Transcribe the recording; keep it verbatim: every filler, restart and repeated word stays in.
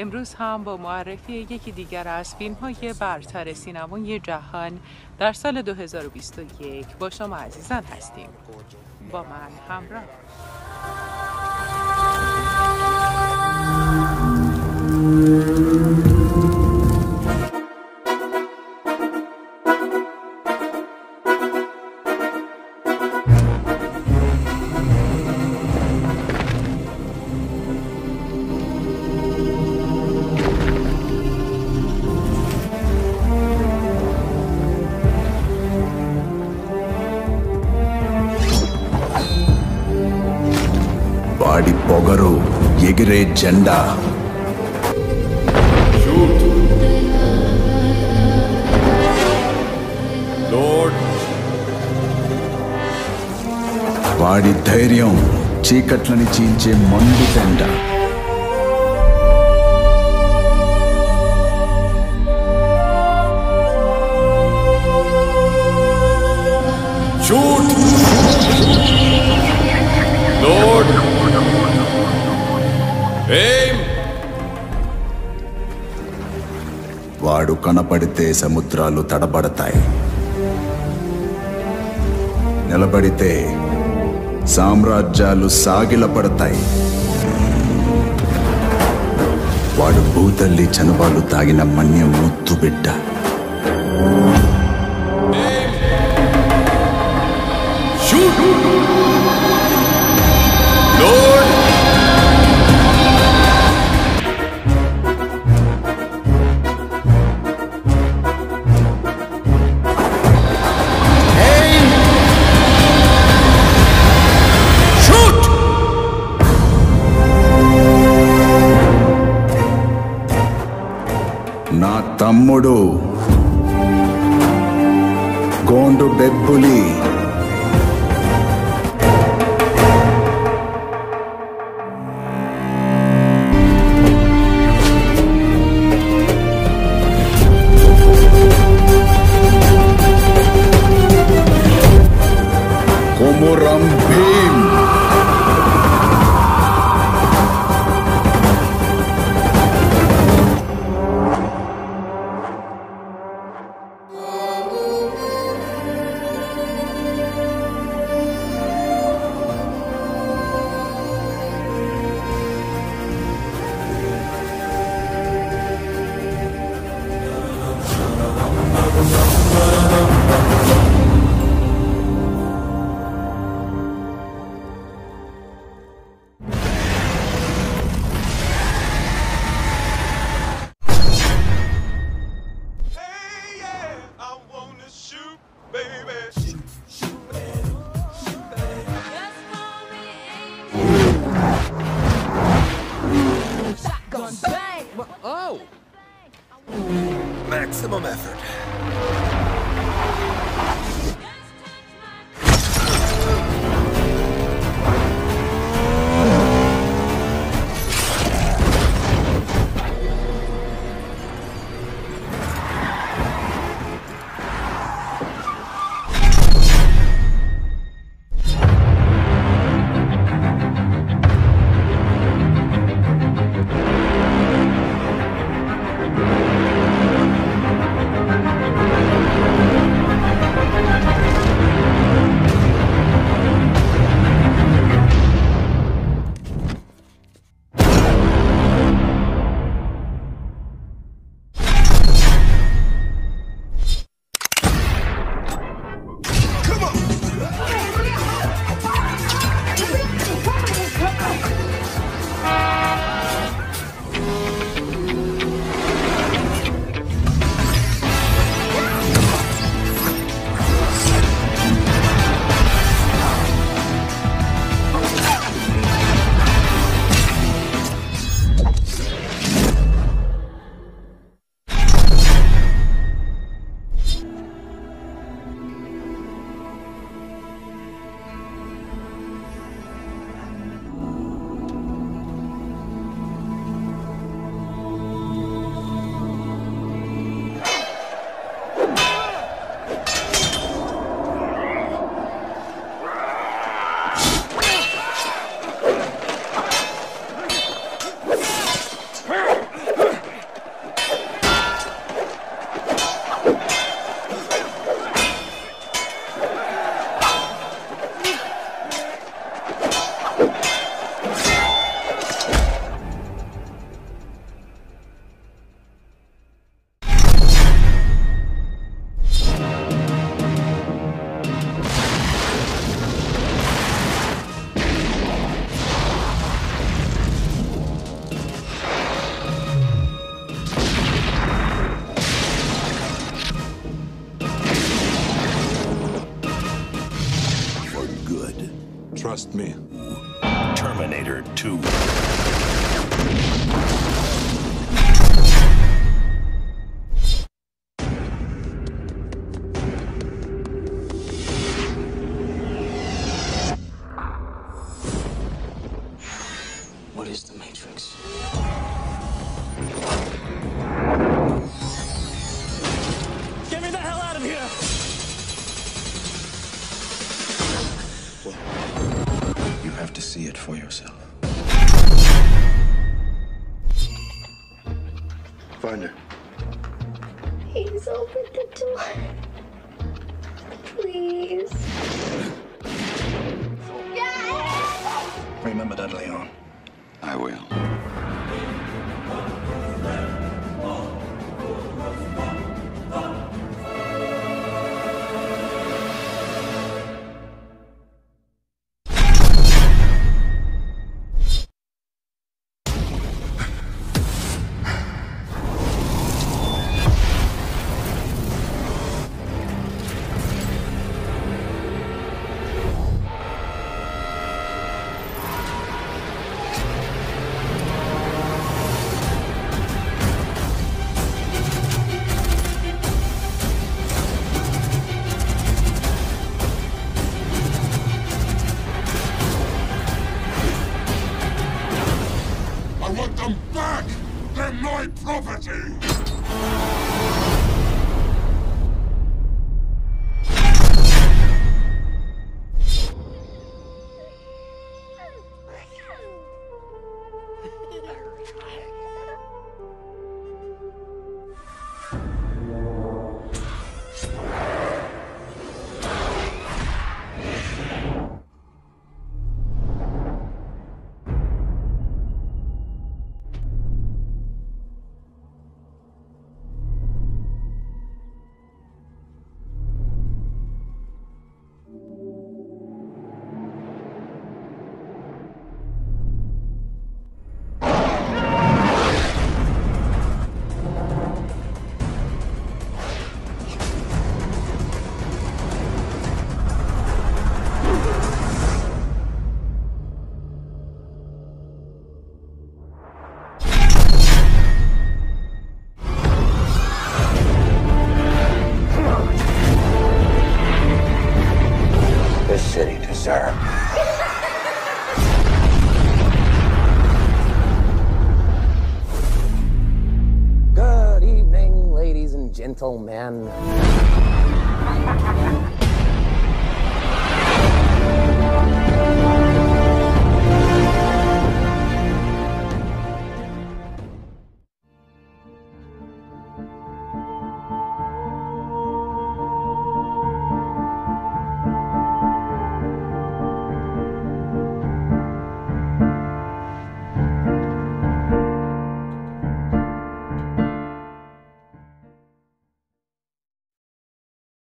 امروز هم با معرفی یکی دیگر از فیلم‌های برتر سینمای جهان در سال دو هزار و بیست و یک با شما عزیزان هستیم. با من همراه. వాడి పొగరు ఎగిరే జెండా వాడి ధైర్యం చీకట్లని చీల్చే మండు తెండ వాడు కనపడితే సముద్రాలు తడబడతాయి, నిలబడితే సామ్రాజ్యాలు సాగిలపడతాయి. వాడు భూతల్లి చనువాలు తాగిన మన్యం ముత్తు బిడ్డ. నా తమ్ముడు Gond బెబ్బులి Komuram Bheem Oh! Maximum effort. Thank you. Trust me. Terminator two. What is the Matrix? Get me the hell out of here! Well, you have to see it for yourself. Find her. Please open the door. Please. Remember that, Leon. I will. Good evening, ladies and gentlemen.